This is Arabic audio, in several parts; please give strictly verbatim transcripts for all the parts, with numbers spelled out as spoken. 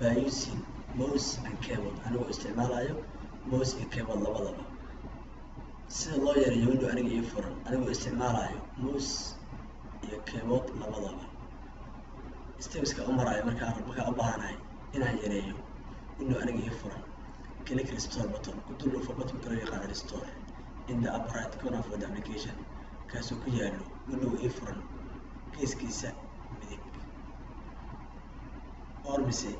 بايوسي موس and cable أنا هو استعمال أيوه موس and cable لبا لبا سيد الله يريون أنا جي فرن أنا هو استعمال أيوه موس يا cable لبا لبا استمس كأمر أيوه مركان مركان أباهن أي إنها يريو إنه أنا جي فرن كليك ريستور بطل كنت له فبط مكرر على ريستور in the upright corner of the application كاسو كيالو إنه يفرن كيس كيسة مديك أورمسي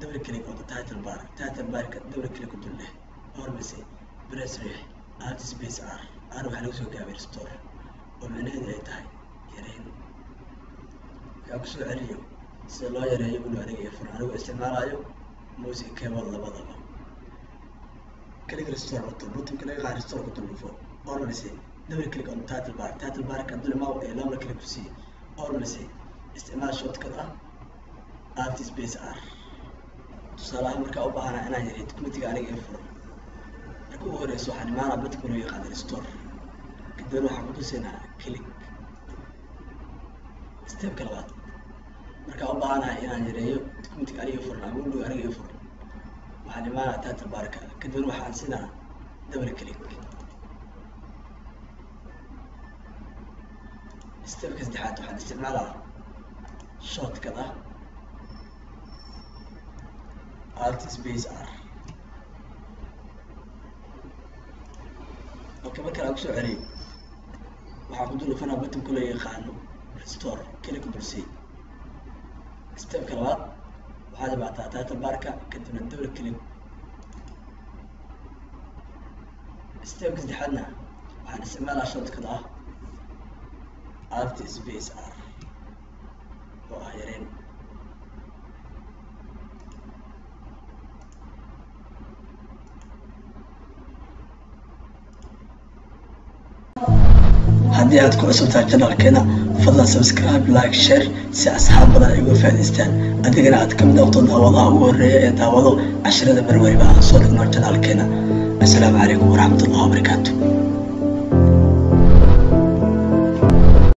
دبل كليك على تايتل بار تايتل بار دبل كليك عليه أورمسي بريس ريح آلت سبيس آر آر وحلوسو كابير ستور ومعنى هذا يتاي يرين كأكسو عليو سلا يرين يقولوا عليه يفرن على استعمال عليه موسيقى كابل لبا لبا كليك ريستور بطل بطل كليك على ريستور بطل فوق أورمسي دبل كليك على تايتل بار تايتل بار كدول ما هو إعلام لكليك سي أورمسي استعمال شوت كذا آلت سبيس آر تصالح مركب أو بحرة أنا جريت كم تيجي عليك إفرا أكو هو رئيس واحد ما ربط كونه يقدر يستور كده لو حمدو سنا كليك استبقى الوقت مركب أو بحرة أنا جريت كم تيجي عليك إفرا أقول له عليك إفرا واحد ما رأتات البركة كده لو حان سنا دبل كليك استبقى ازدحاته حد استعماله شوت كذا Alt space R. أوكي بكرة أكسو عليه. وحاقدوا له فأنا بتم كله يخانو ريستور كليك برسي. استبقى الوقت وهذا بعد تاتا البركة كنت من الدولة كليك. استبقى ازدحدنا وحنستعملها شرط قطعة Alt space R. وأخيرين هذه عادكم أسوتها القناة كنا فضل سبسكرايب لايك شير سي أصحاب بدل أيوة فادستان أدينا عادكم دوتنا والله وريا تاولو عشرة دبر وريبا صورة القناة كنا السلام عليكم ورحمة الله وبركاته.